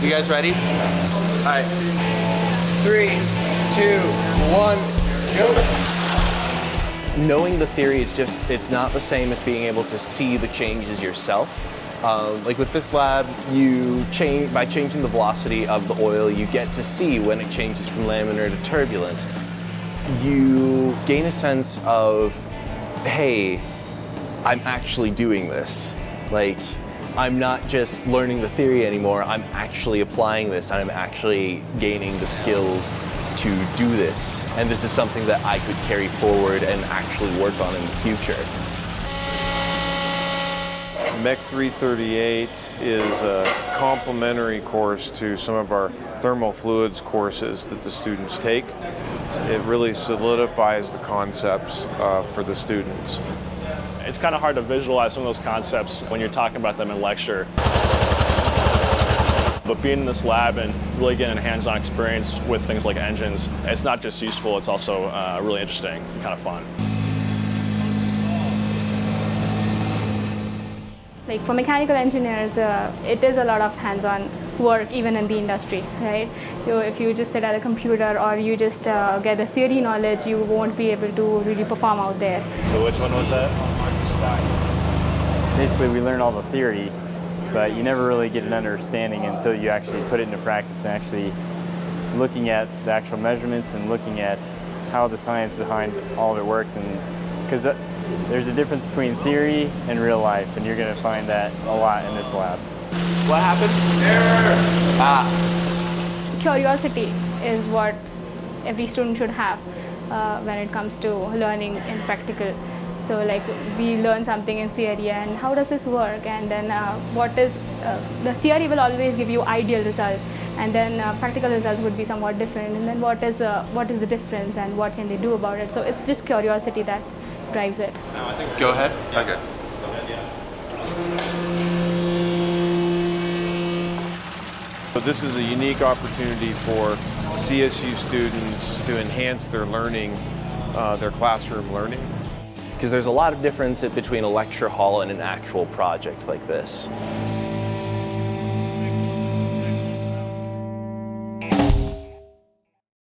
You guys ready? All right. 3, 2, 1, go. Knowing the theory is just, it's not the same as being able to see the changes yourself. Like with this lab, you by changing the velocity of the oil, you get to see when it changes from laminar to turbulent. You gain a sense of, hey, I'm actually doing this. Like, I'm not just learning the theory anymore, I'm actually applying this, and I'm actually gaining the skills to do this. And this is something that I could carry forward and actually work on in the future. ME338 is a complementary course to some of our thermal fluids courses that the students take. It really solidifies the concepts for the students. It's kind of hard to visualize some of those concepts when you're talking about them in lecture. But being in this lab and really getting a hands-on experience with things like engines, it's not just useful, it's also really interesting and kind of fun. Like for mechanical engineers, it is a lot of hands-on work even in the industry, right? So if you just sit at a computer or you just get the theory knowledge, you won't be able to really perform out there. So which one was that? Basically, we learn all the theory, but you never really get an understanding until you actually put it into practice and actually looking at the actual measurements and looking at how the science behind all of it works. And because there's a difference between theory and real life, and you're going to find that a lot in this lab. What happened? Error. Ah. Curiosity is what every student should have when it comes to learning in practical. So like we learn something in theory and how does this work, and then the theory will always give you ideal results, and then practical results would be somewhat different, and then what is the difference and what can they do about it. So it's just curiosity that drives it. Go ahead. Okay. So this is a unique opportunity for CSU students to enhance their learning, their classroom learning. Because there's a lot of difference between a lecture hall and an actual project like this.